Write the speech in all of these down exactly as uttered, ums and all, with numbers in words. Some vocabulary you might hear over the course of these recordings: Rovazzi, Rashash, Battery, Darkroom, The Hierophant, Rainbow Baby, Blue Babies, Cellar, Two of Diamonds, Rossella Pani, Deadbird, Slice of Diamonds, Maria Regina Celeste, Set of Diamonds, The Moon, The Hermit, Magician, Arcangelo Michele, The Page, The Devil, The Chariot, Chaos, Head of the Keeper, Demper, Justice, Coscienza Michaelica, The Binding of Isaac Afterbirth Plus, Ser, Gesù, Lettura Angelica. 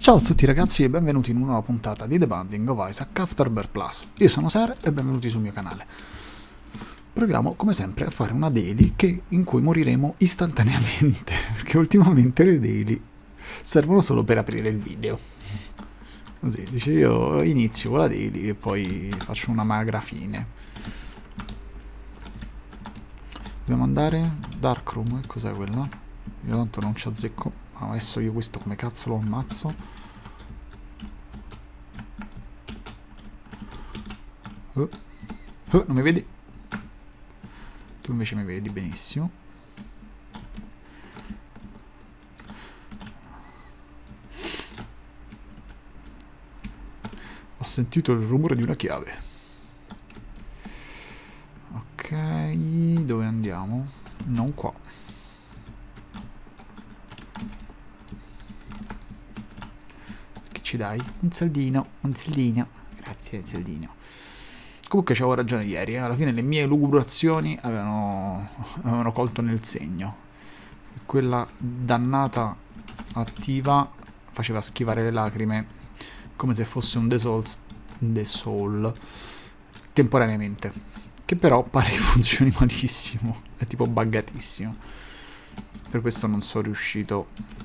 Ciao a tutti ragazzi e benvenuti in una nuova puntata di The Binding of Isaac Afterbirth Plus. Io sono Ser e benvenuti sul mio canale. Proviamo come sempre a fare una daily che, in cui moriremo istantaneamente, perché ultimamente le daily servono solo per aprire il video. Così, dice io inizio con la daily e poi faccio una magra fine. Dobbiamo andare Darkroom, cos'è quella? Io tanto non ci azzecco. Adesso io questo come cazzo lo ammazzo? Oh. Oh, non mi vedi? Tu invece mi vedi benissimo. Ho sentito il rumore di una chiave. Ok, dove andiamo? Non qua. Ci dai un saldino, un saldino, grazie, un saldino. Comunque c'avevo ragione ieri, eh? Alla fine le mie lucubrazioni avevano, avevano colto nel segno. Quella dannata attiva faceva schivare le lacrime come se fosse un The Soul, The Soul temporaneamente, che però pare che funzioni malissimo, è tipo buggatissimo, per questo non sono riuscito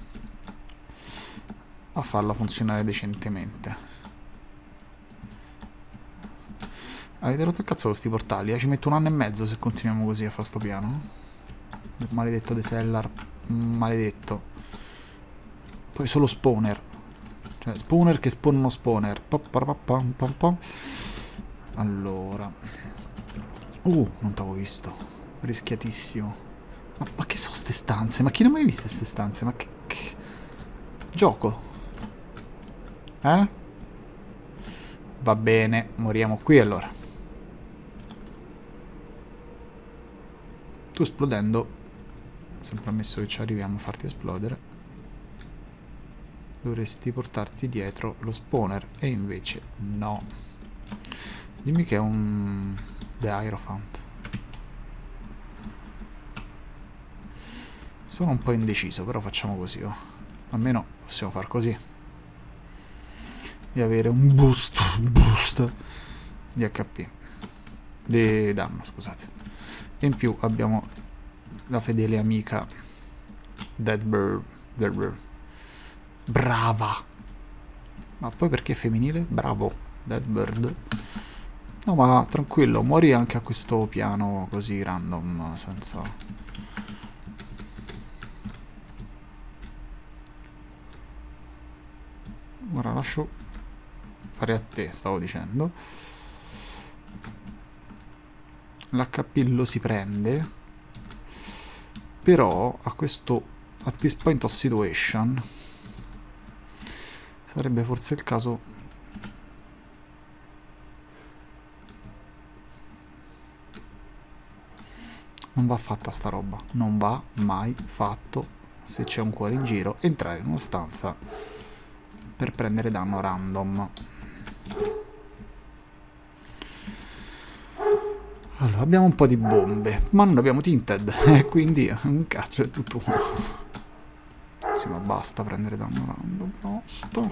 a farla funzionare decentemente. Avete rotto il cazzo questi portali? Eh? Ci metto un anno e mezzo se continuiamo così a fare sto piano. Maledetto The Cellar. Maledetto. Poi solo spawner. Cioè spawner che spawnano spawner. Allora. Uh, non t'avevo visto. Rischiatissimo. Ma, ma che sono ste stanze? Ma chi ne ha mai viste ste stanze? Ma che... che... gioco. Eh? Va bene, moriamo qui allora. Tu esplodendo. Sempre ammesso che ci arriviamo a farti esplodere. Dovresti portarti dietro lo spawner. E invece no. Dimmi che è un... The Hierophant. Sono un po' indeciso, però facciamo così, oh. Almeno possiamo far così. Di avere un boost, un boost di acca pi, di danno, scusate. E in più abbiamo la fedele amica Deadbird, Deadbird. Brava! Ma poi perché è femminile? Bravo, Deadbird. No, ma tranquillo, muori anche a questo piano così random, senza... Ora lascio... fare a te, stavo dicendo. L'H P lo si prende, però a questo, at this point of situation, sarebbe forse il caso non va fatta sta roba, non va mai fatto, se c'è un cuore in giro, entrare in una stanza per prendere danno random. Allora, abbiamo un po' di bombe, ma non abbiamo tinted, eh, quindi un cazzo è tutto uno. Sì, ma basta prendere danno random, basta.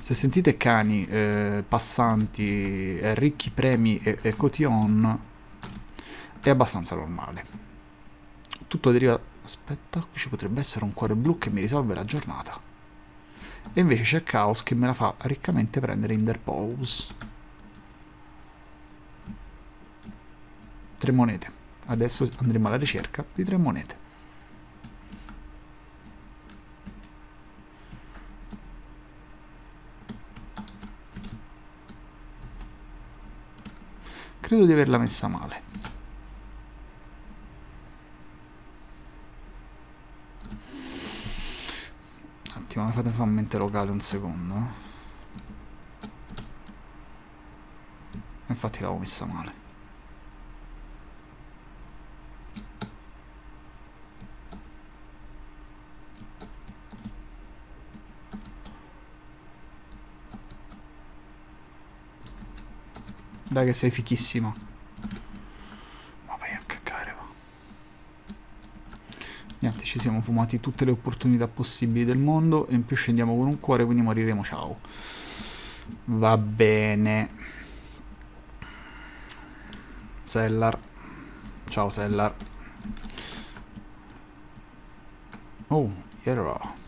Se sentite cani, eh, passanti, eh, ricchi premi e, e cotillon, è abbastanza normale. Tutto deriva... aspetta, qui ci potrebbe essere un cuore blu che mi risolve la giornata. E invece c'è Chaos che me la fa riccamente prendere in der pause. Tre monete. Adesso andremo alla ricerca di tre monete. Credo di averla messa male. Mi fate fare mente locale un secondo. Infatti l'avevo messa male. Dai che sei fichissima. Ma vai a cagare, va. Niente, ci siamo fumati tutte le opportunità possibili del mondo e in più scendiamo con un cuore, quindi moriremo, ciao. Va bene. Cellar. Ciao Cellar. Oh, era.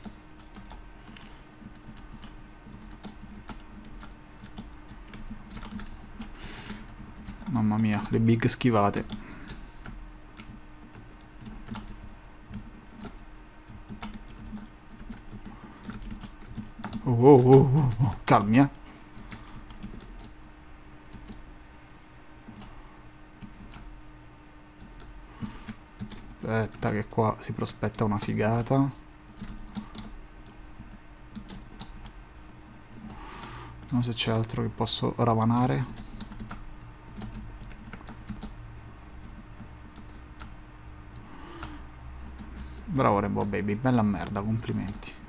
Mamma mia, le big schivate. Oh, oh, oh, oh, oh. Calmi, eh. Aspetta che qua si prospetta una figata. Non so se c'è altro che posso ravanare. Bravo Rainbow Baby, bella merda, complimenti.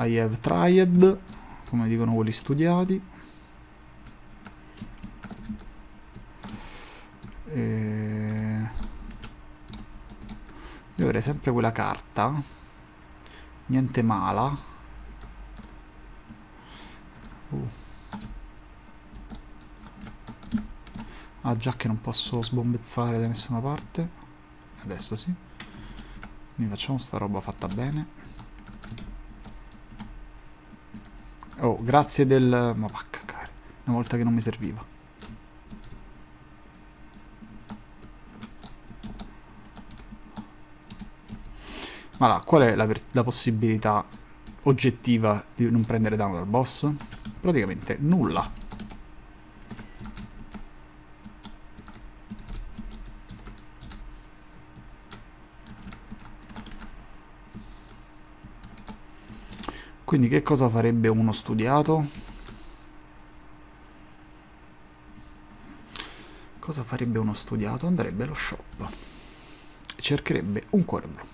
I have tried, come dicono quelli studiati. E... devo avere sempre quella carta. Niente mala. Uh. Ah, già che non posso sbombezzare da nessuna parte. Adesso sì. Quindi facciamo sta roba fatta bene. Oh, grazie del... ma va a cagare. Una volta che non mi serviva. Ma là, qual è la, la possibilità oggettiva di non prendere danno dal boss? Praticamente nulla. Quindi che cosa farebbe uno studiato? Cosa farebbe uno studiato? Andrebbe allo shop e cercherebbe un cuore blu.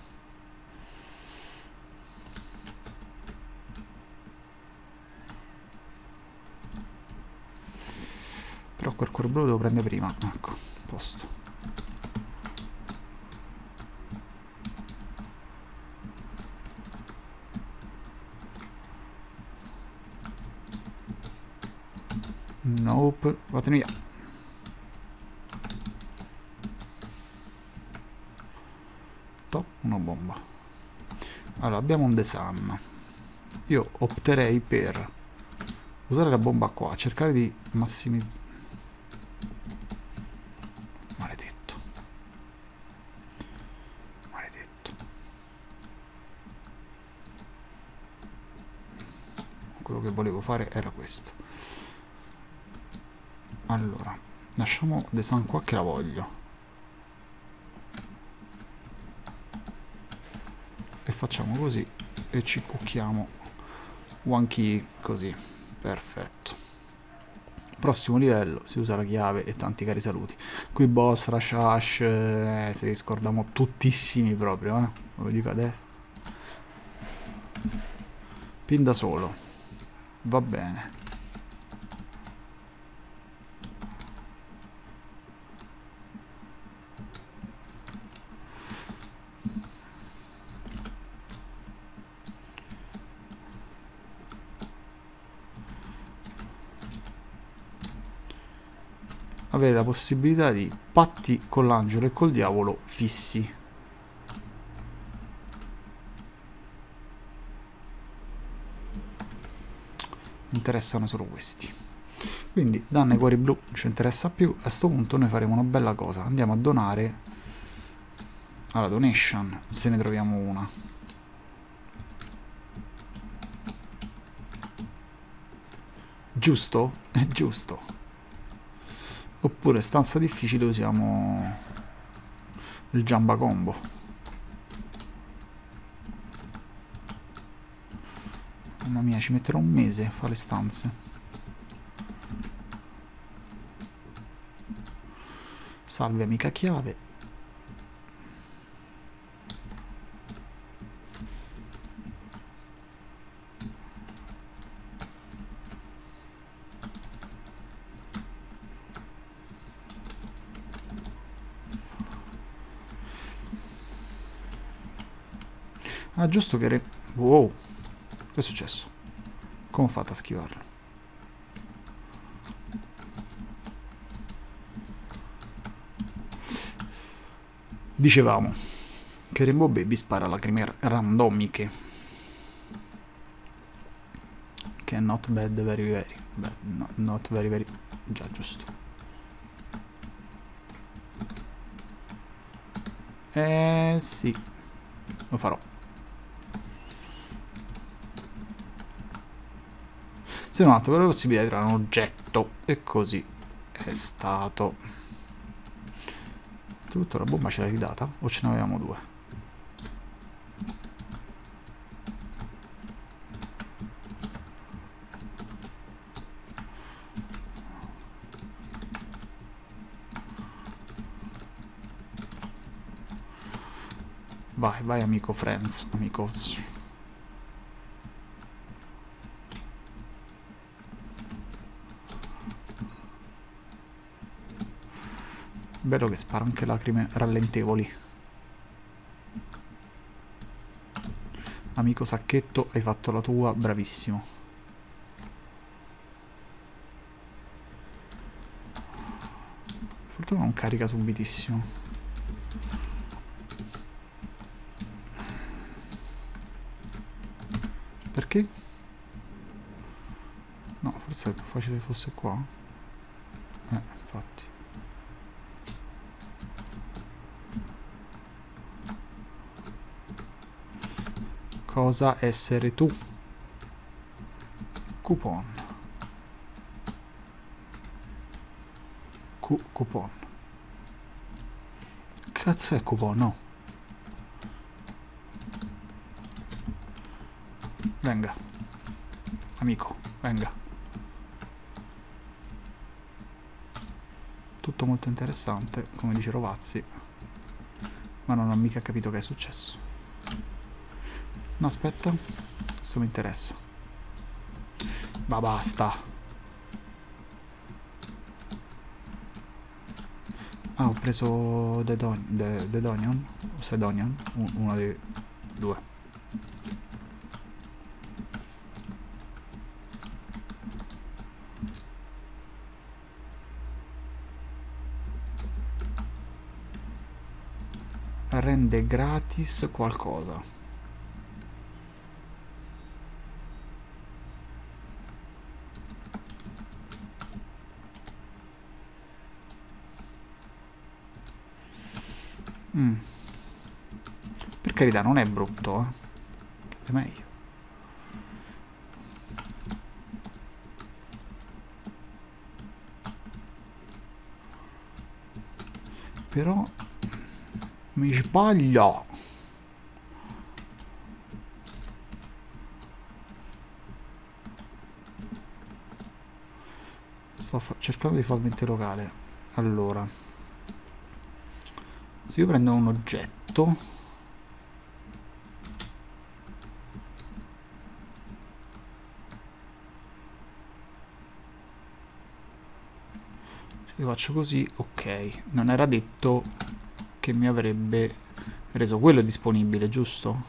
Però quel cuore blu lo devo prendere prima. Ecco, posto. Nope, vattene via. Top, una bomba. Allora, abbiamo un The Sun. Io opterei per usare la bomba qua, cercare di massimizzare. Maledetto. Maledetto. Quello che volevo fare era questo. Allora, lasciamo The Sun qua che la voglio. E facciamo così. E ci cucchiamo One Key così. Perfetto. Prossimo livello, si usa la chiave e tanti cari saluti. Qui boss, Rashash, eh, se li scordiamo tuttissimi proprio, eh. Ve lo dico adesso. Pin da solo. Va bene. Avere la possibilità di patti con l'angelo e col diavolo fissi. Mi interessano solo questi. Quindi danno ai cuori blu non ci interessa più. A questo punto noi faremo una bella cosa. Andiamo a donare alla donation, se ne troviamo una. Giusto? È giusto. Oppure stanza difficile usiamo il Jamba Combo. Mamma mia, ci metterò un mese a fare le stanze. Salve amica chiave. Ah, giusto che... Wow, che è successo? Come ho fatto a schivarlo? Dicevamo che Rainbow Baby spara lacrime randomiche, che è not bad, very very bad. No, not very very già giusto. Eh sì, lo farò. Se non altro, per la possibilità di creare un oggetto. E così è stato. Tutto la bomba ce l'hai ridata? O ce ne avevamo due? Vai, vai amico Friends, amico. Bello che spara anche lacrime rallentevoli. Amico sacchetto, hai fatto la tua, bravissimo. Fortuna non carica subitissimo. Perché? No, forse è più facile che fosse qua. Eh, infatti. Cosa essere tu? Coupon. Cu coupon. Cazzo è coupon, no? Venga, amico, venga. Tutto molto interessante, come dice Rovazzi, ma non ho mica capito che è successo. No, aspetta, questo mi interessa. Ma basta. Ah, ho preso The Don- The, The Donion, o The Donion, uno dei due. Rende gratis qualcosa. Mm. Per carità, non è brutto, eh? È meglio. Però mi sbaglio. Sto cercando di far mente locale. Allora, se io prendo un oggetto, se io faccio così, ok. Non era detto che mi avrebbe reso quello disponibile, giusto?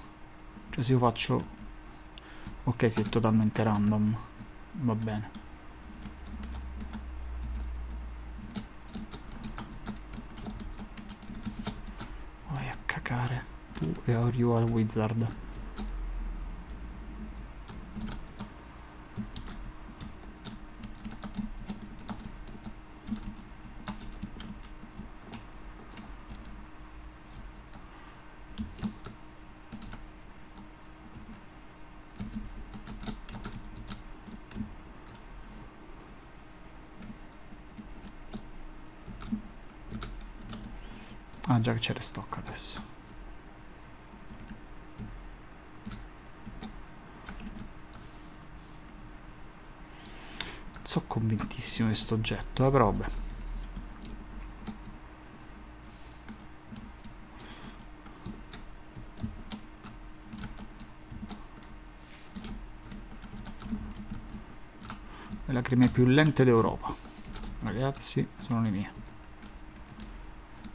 Cioè se io faccio... Ok, si è totalmente random. Va bene. Vai a cacare. Tu e you are wizard. Ah, già che c'è restock adesso. Non sono convintissimo di questo oggetto, eh, però vabbè. Le lacrime più lente d'Europa. Ragazzi, sono le mie.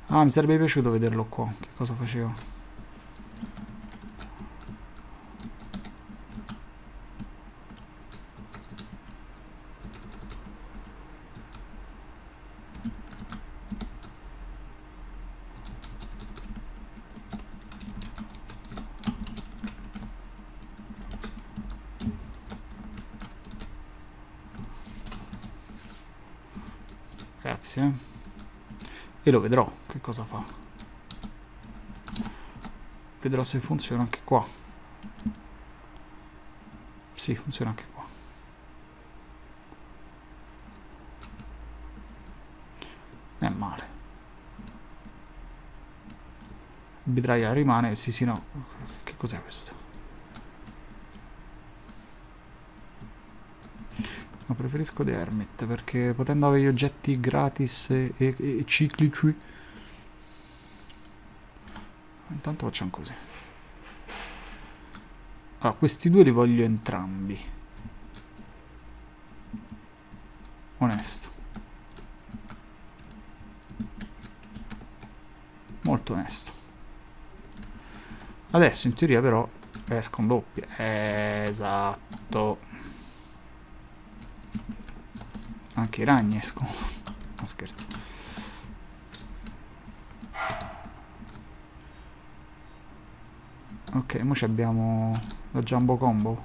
Ah, mi sarebbe piaciuto vederlo qua, che cosa faceva. grazie. E lo vedrò che cosa fa. Vedrò se funziona anche qua. Sì, funziona anche qua. Non è male. Il bidraia rimane, sì sì no. Che cos'è questo? No, preferisco The Hermit perché potendo avere gli oggetti gratis e, e, e ciclici. Intanto facciamo così. Allora, questi due li voglio entrambi. Onesto. Molto onesto. Adesso in teoria però escono doppie. Esatto. Anche i ragni escono. Non scherzo. Ok, mo' abbiamo... la jumbo combo?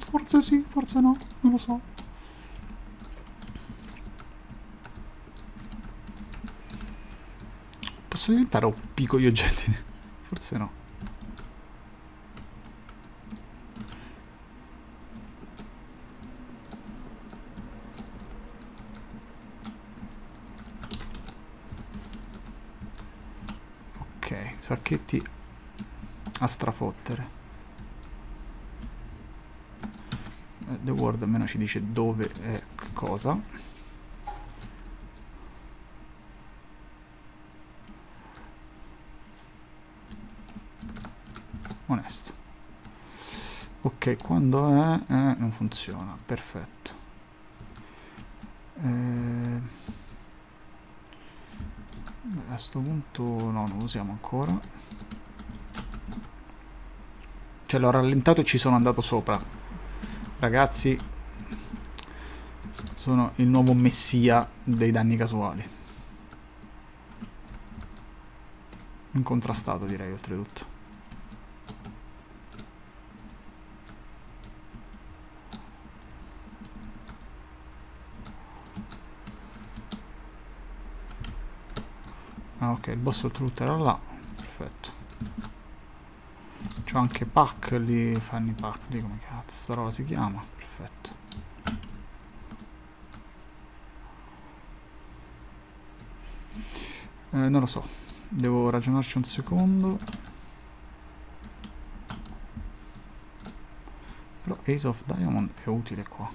Forse sì, forse no, non lo so. Posso diventare O P con gli oggetti? Forse no. Ok, sacchetti a strafottere. The World almeno ci dice dove è cosa. Onesto. Ok, quando è eh, non funziona, perfetto. eh, a sto punto no, non lo usiamo ancora. Cioè l'ho rallentato e ci sono andato sopra. Ragazzi, sono il nuovo messia dei danni casuali. Incontrastato direi oltretutto. Ah ok, il boss oltretutto era là. Perfetto. C'ho anche pack lì, fanno i pack lì, come cazzo sta roba si chiama? Perfetto. Eh, non lo so, devo ragionarci un secondo. Però Ace of Diamonds è utile qua.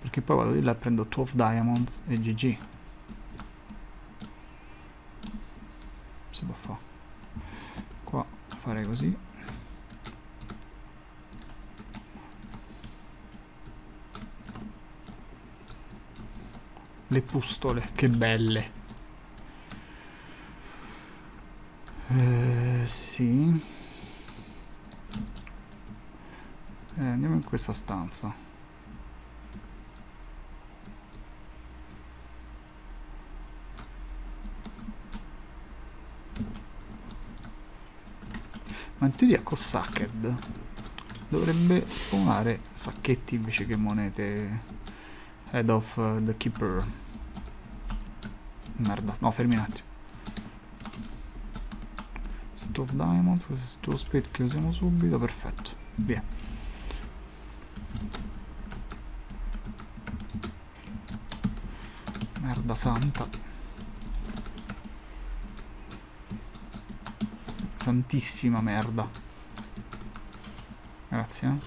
Perché poi vado di là e prendo Two of Diamonds e G G. Si può fare. Fare così. Le pustole, che belle. Eh, sì. Eh, andiamo in questa stanza. Ma in teoria con Sacked dovrebbe spawnare sacchetti invece che monete. Head of the Keeper. Merda, no, fermi un attimo. Set of Diamonds, questo è tutto lo split che usiamo subito, perfetto, via. Merda santa. Santissima merda. Grazie. Eh?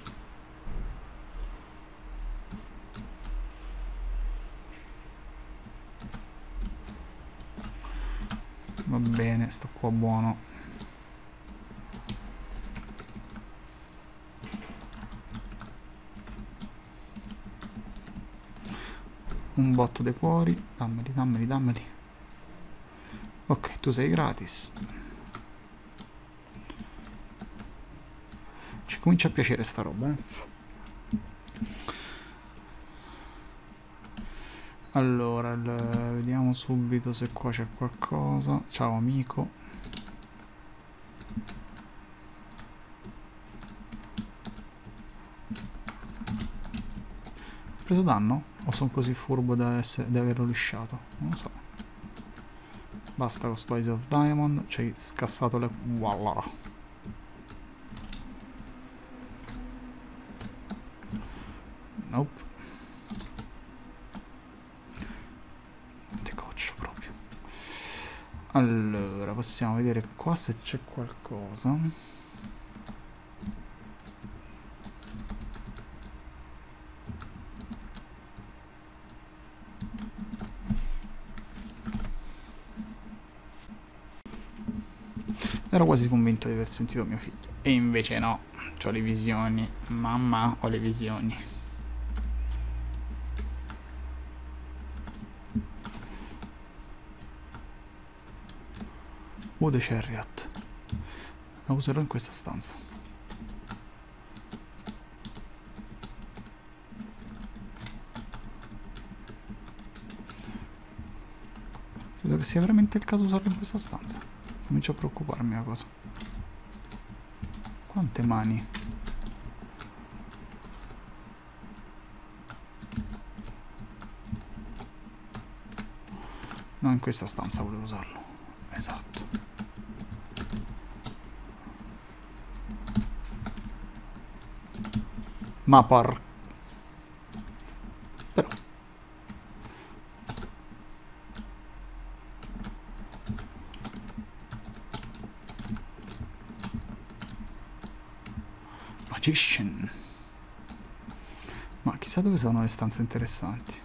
Va bene, sto qua buono. Un botto dei cuori. Dammeli, dammeli, dammeli. Ok, tu sei gratis. Comincia a piacere sta roba, eh. Allora, vediamo subito se qua c'è qualcosa. Ciao amico. preso danno? O sono così furbo da, essere, da averlo lisciato? Non lo so. Basta con Slice of Diamond. Ci hai scassato le... Wallah. Nope. Ti coccio proprio. Allora, possiamo vedere qua se c'è qualcosa. Ero quasi convinto di aver sentito mio figlio. E invece no. C'ho le visioni. Mamma, ho le visioni. Oh, The Chariot. La userò in questa stanza. Credo che sia veramente il caso usarlo in questa stanza. Comincio a preoccuparmi la cosa. Quante mani? No, in questa stanza volevo usarlo. Esatto. Ma par... Però... Magician. Ma chissà dove sono le stanze interessanti.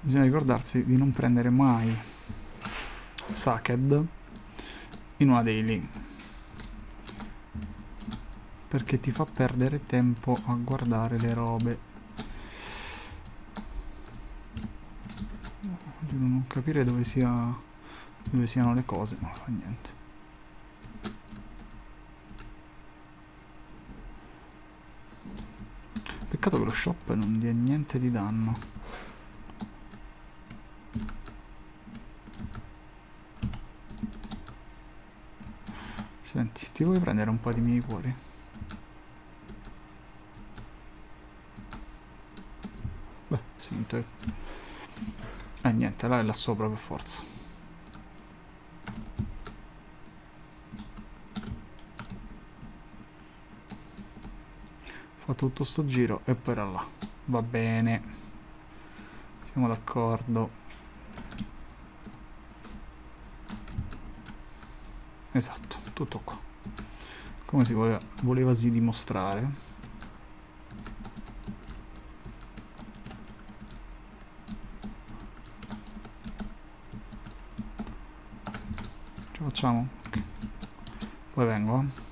Bisogna ricordarsi di non prendere mai Saked in una daily, perché ti fa perdere tempo a guardare le robe. Devo non capire dove sia dove siano le cose, ma non fa niente. Peccato che lo shop non dia niente di danno. Senti, ti vuoi prendere un po' di miei cuori? Beh, sento. Eh niente, là è là sopra per forza. Ho fatto tutto sto giro e poi era là. Va bene. Siamo d'accordo. Esatto, tutto qua. Come si voleva, volevasi dimostrare. Ce la facciamo? Okay. Poi vengo. Eh.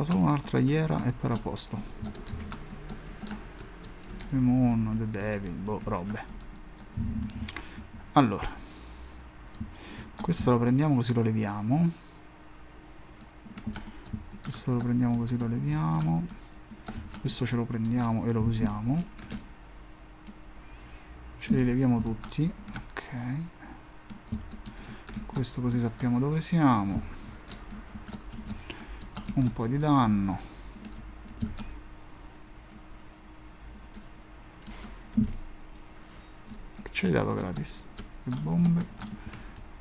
Solo un'altra iera e per a posto. The Moon, The Devil, boh, robe. Allora, questo lo prendiamo così lo leviamo. Questo lo prendiamo così lo leviamo. Questo ce lo prendiamo e lo usiamo. Ce li leviamo tutti. Ok. Questo così sappiamo dove siamo. Un po' di danno. Che ci hai dato gratis? Le bombe.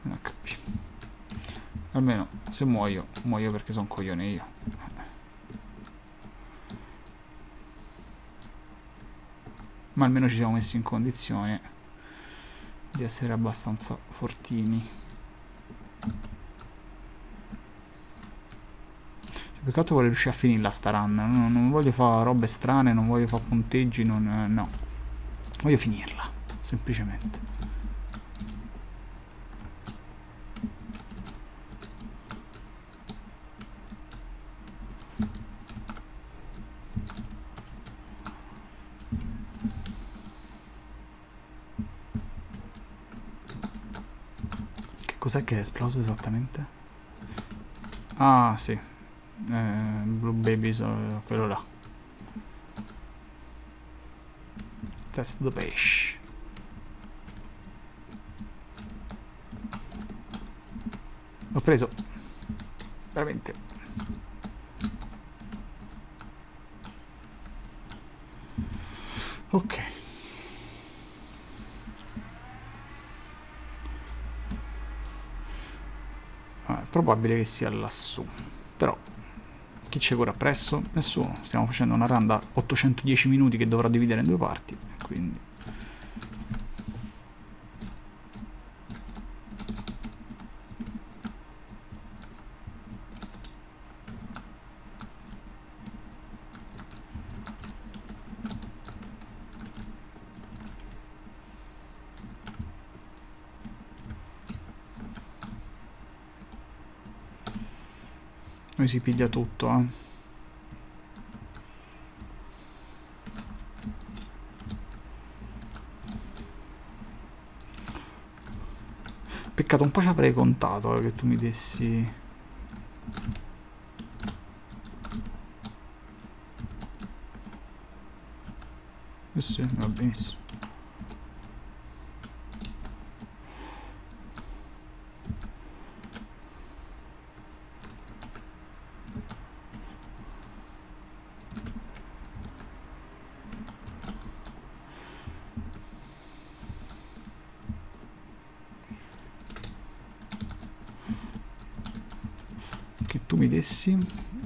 Un acca pi. Almeno se muoio, muoio perché sono un coglione io. Ma almeno ci siamo messi in condizione di essere abbastanza fortini. Peccato vorrei riuscire a finirla sta run. Non, non voglio fare robe strane, non voglio fare punteggi, non, no. Voglio finirla, semplicemente. Cos'è che è esploso esattamente? Ah, sì. Eh, Blue Babies, quello là. Test the Page. L'ho preso. Veramente. Ok. Vabbè, probabile che sia lassù. Però chi c'è ora presso? Nessuno. Stiamo facendo una run da ottocentodieci minuti che dovrà dividere in due parti. Quindi noi si piglia tutto, eh. Peccato, un po' ci avrei contato eh, che tu mi dessi. Eh sì, va benissimo.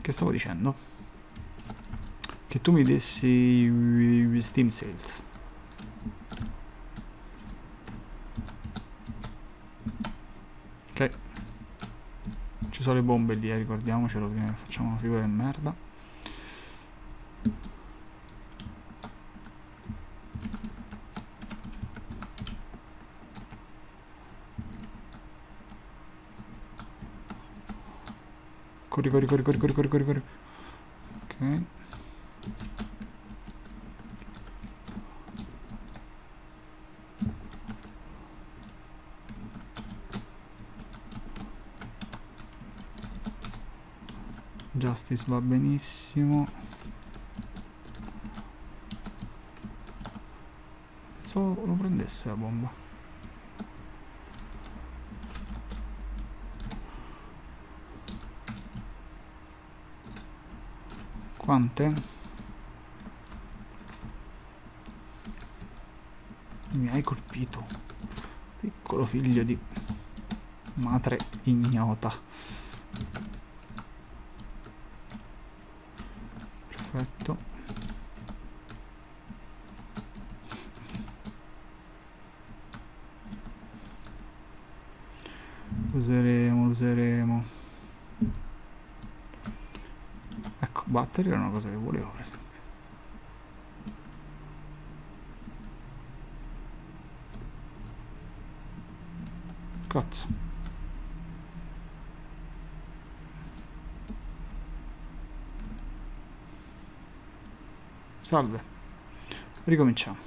Che stavo dicendo? Che tu mi dessi Steam Sales. Ok. Ci sono le bombe lì, eh, ricordiamocelo prima che facciamo una figura di merda. Corri, corri, corri, corri, corri, corri, corri, corri. Ok. Justice va benissimo. Pensavo lo prendesse la bomba. Quante? Mi hai colpito, piccolo figlio di madre ignota. Perfetto. Useremo, useremo. Battery era una cosa che volevo, per esempio. Cazzo. Salve. Ricominciamo.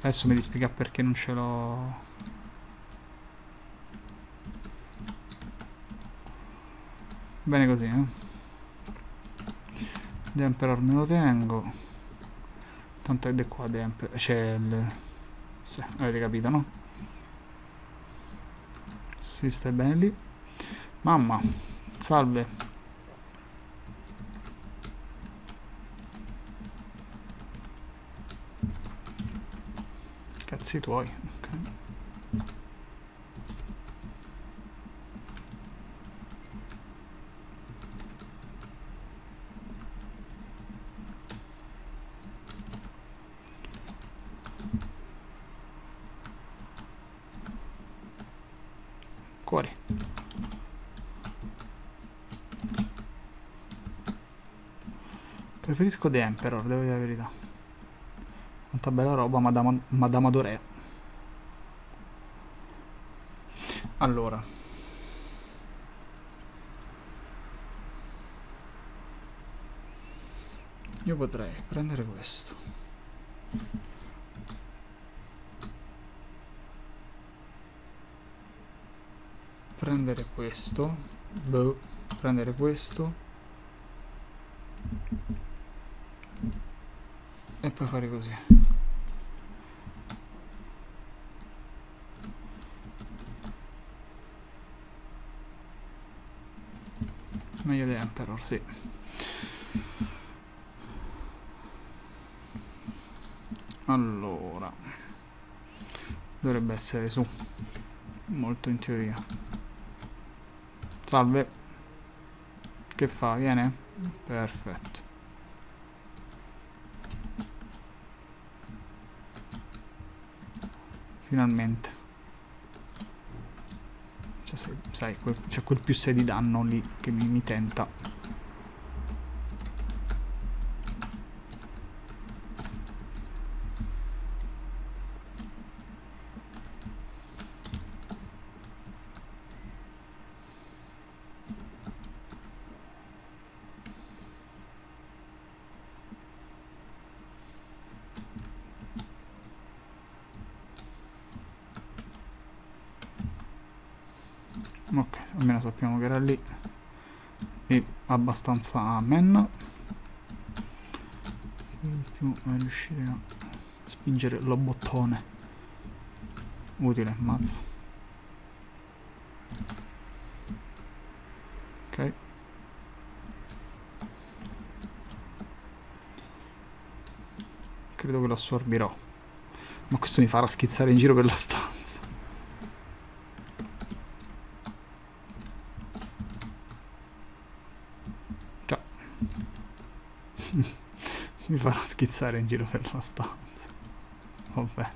Adesso mi devi spiegare perché non ce l'ho... Bene così, eh. Demper me lo tengo. Tanto è qua Demper. C'è il... Sì, avete capito, no? Si sta bene lì. Mamma, salve. Cazzi tuoi. Ok. Preferisco The Emperor, devo dire la verità. Quanta bella roba, Madama, Madama Dorea. Allora. Io potrei prendere questo. prendere questo, boh, prendere questo e poi fare così. Meglio di Emperor, sì. Allora, dovrebbe essere su, molto in teoria. Salve, che fa? Viene? Perfetto. Finalmente. Cioè, sai, sai quel, c'è quel più sei di danno lì che mi, mi tenta. Ok, almeno sappiamo che era lì e abbastanza amen. In più vai a riuscire a spingere lo bottone. Utile, mazzo. Ok. Credo che lo assorbirò. Ma questo mi farà schizzare in giro per la stanza. Mi farà schizzare in giro per la stanza. Va bene.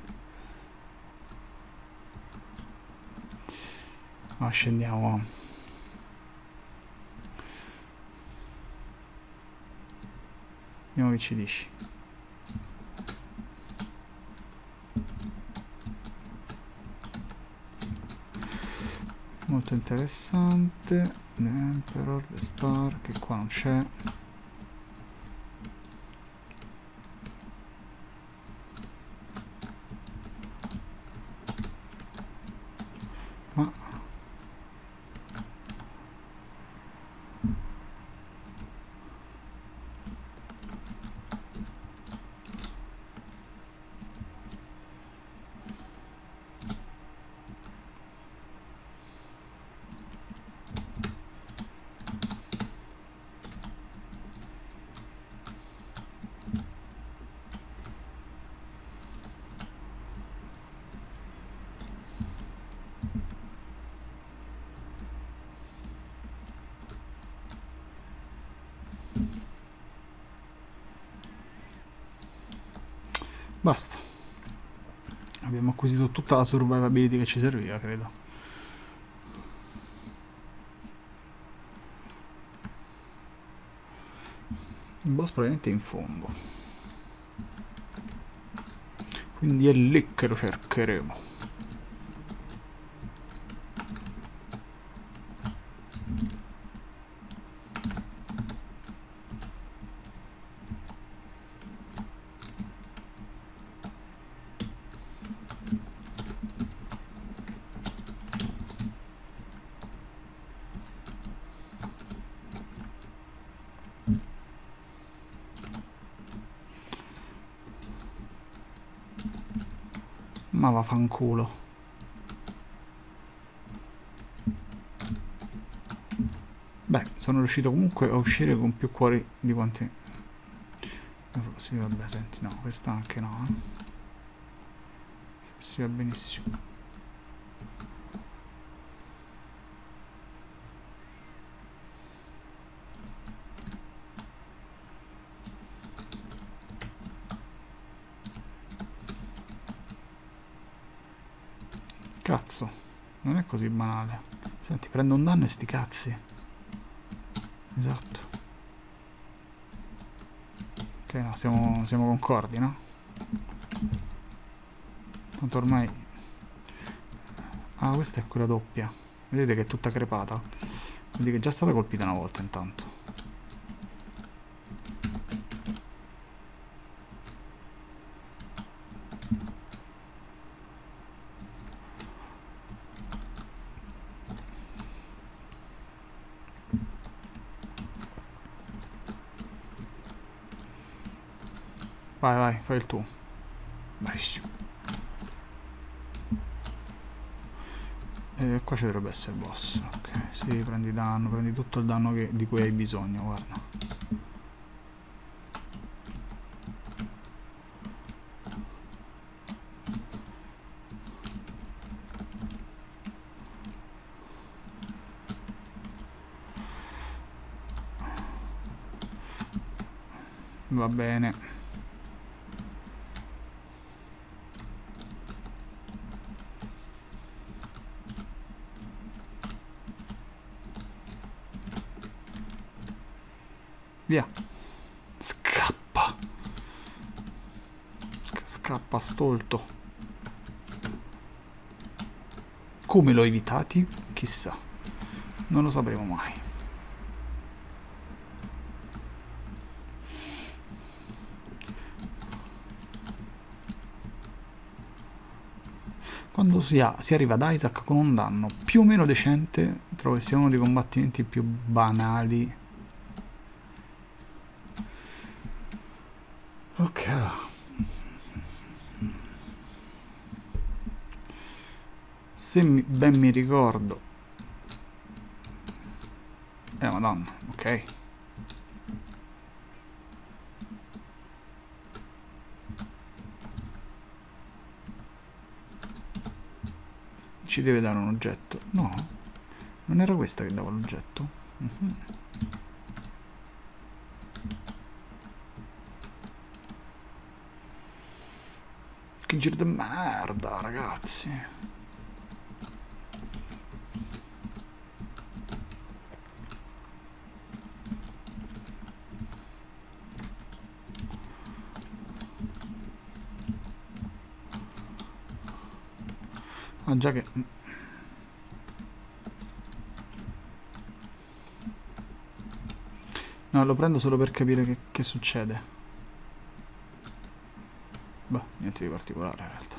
Ma scendiamo. Vediamo che ci dici. Molto interessante. L'Emperor, The Star, che qua non c'è. Basta. Abbiamo acquisito tutta la survivability che ci serviva, credo. Il boss probabilmente è in fondo. Quindi è lì che lo cercheremo. Ma vaffanculo. Beh, sono riuscito comunque a uscire con più cuori di quanti... Sì, vabbè, senti, no, questa anche no. Eh. Sì, va benissimo. Cazzo, non è così banale. Senti, prendo un danno e sti cazzi. Esatto. Ok, no, siamo, siamo concordi, no? Tanto ormai... Ah, questa è quella doppia. Vedete che è tutta crepata. Vuol dire che è già stata colpita una volta intanto. Vai, vai, fai il tuo. Vai. E qua ci dovrebbe essere il boss. Ok, sì, prendi danno, prendi tutto il danno che, di cui hai bisogno, guarda. Va bene. Via. Scappa. Scappa stolto. Come l'ho evitati? Chissà. Non lo sapremo mai. Quando si, ha, si arriva ad Isaac con un danno più o meno decente, trovo che sia uno dei combattimenti più banali. Ok, allora. Se mi, ben mi ricordo... Eh, madonna, ok. Ci deve dare un oggetto. No, non era questa che dava l'oggetto? Uh-huh. Che giro di merda, ragazzi. Ah, già che... No, lo prendo solo per capire che, che succede. Beh, niente di particolare in realtà.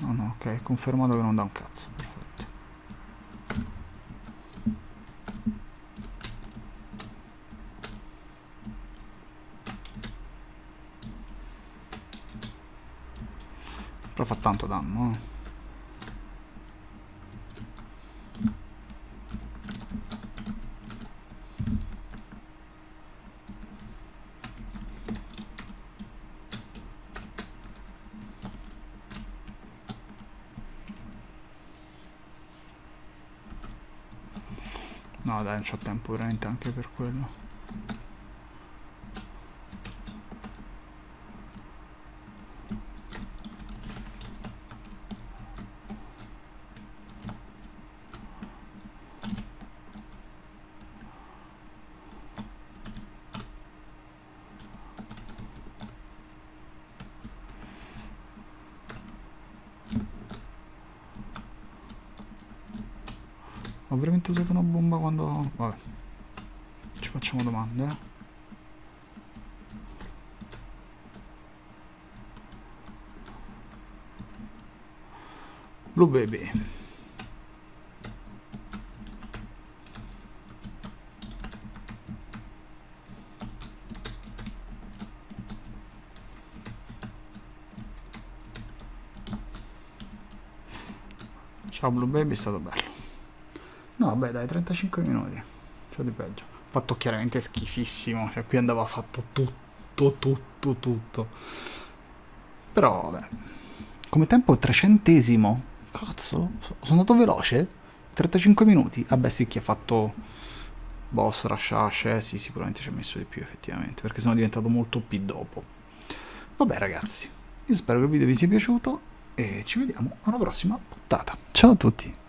No, no, ok, confermato che non dà un cazzo. Perfetto. Però fa tanto danno, eh. No dai, non c'ho tempo veramente anche per quello. Ho veramente usato una bomba quando... Vabbè. Ci facciamo domande, eh. Blue Baby. Ciao Blue Baby, è stato bello. No, vabbè, dai, trentacinque minuti. C'ho di peggio. Fatto chiaramente schifissimo. Cioè, qui andava fatto tutto, tutto, tutto. Però, vabbè. Come tempo trecentesimo. Cazzo, sono andato veloce? trentacinque minuti? Vabbè, ah, sì, chi ha fatto... Boss, Rashash, eh, sì, sicuramente ci ha messo di più, effettivamente. Perché sono diventato molto P dopo. Vabbè, ragazzi. Io spero che il video vi sia piaciuto. E ci vediamo alla prossima puntata. Ciao a tutti.